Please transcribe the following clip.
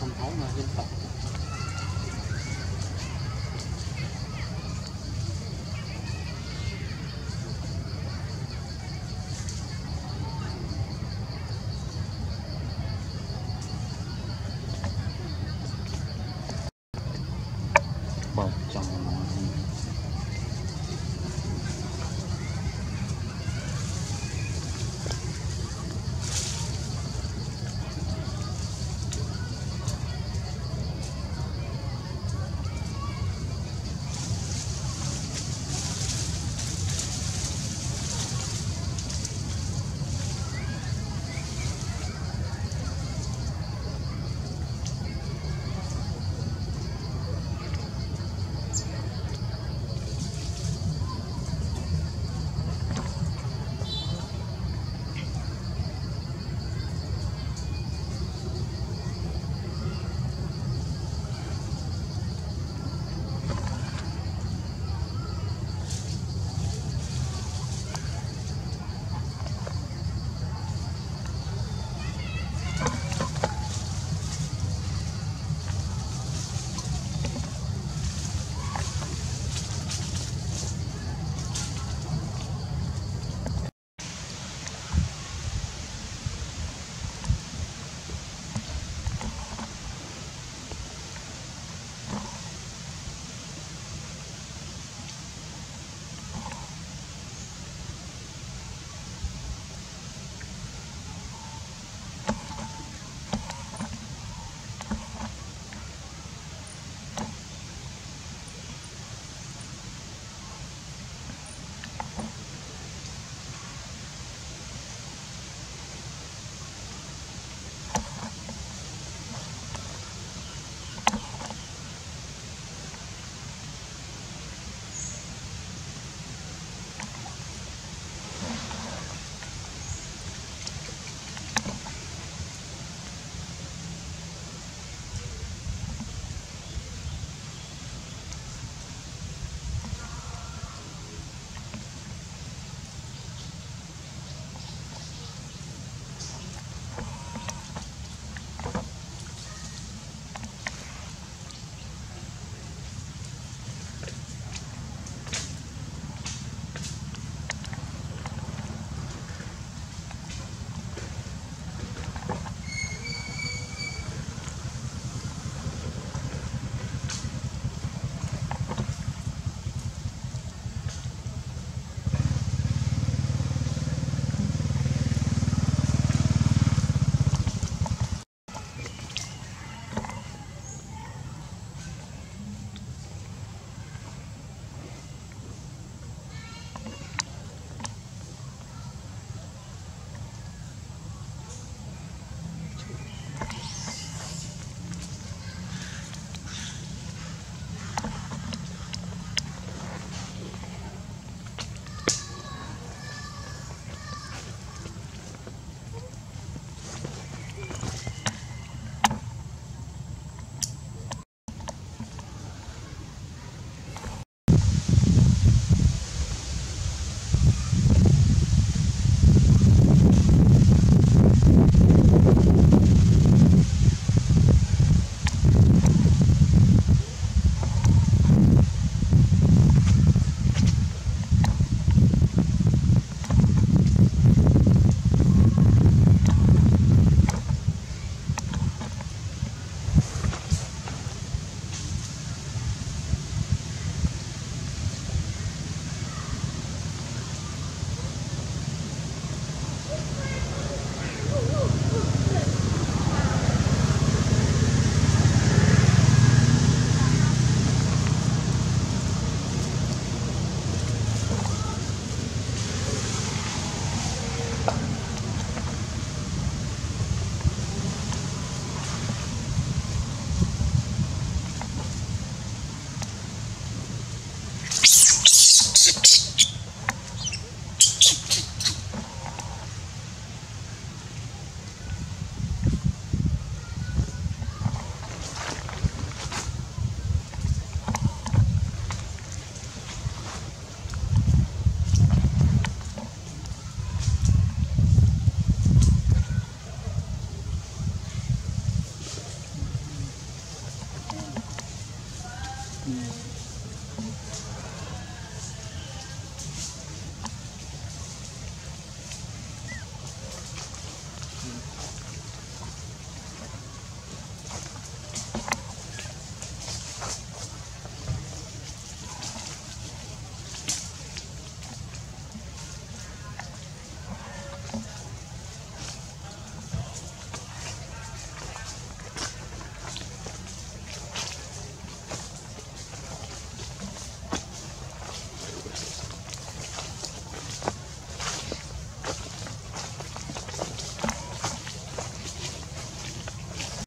Không thấu mà dân tộc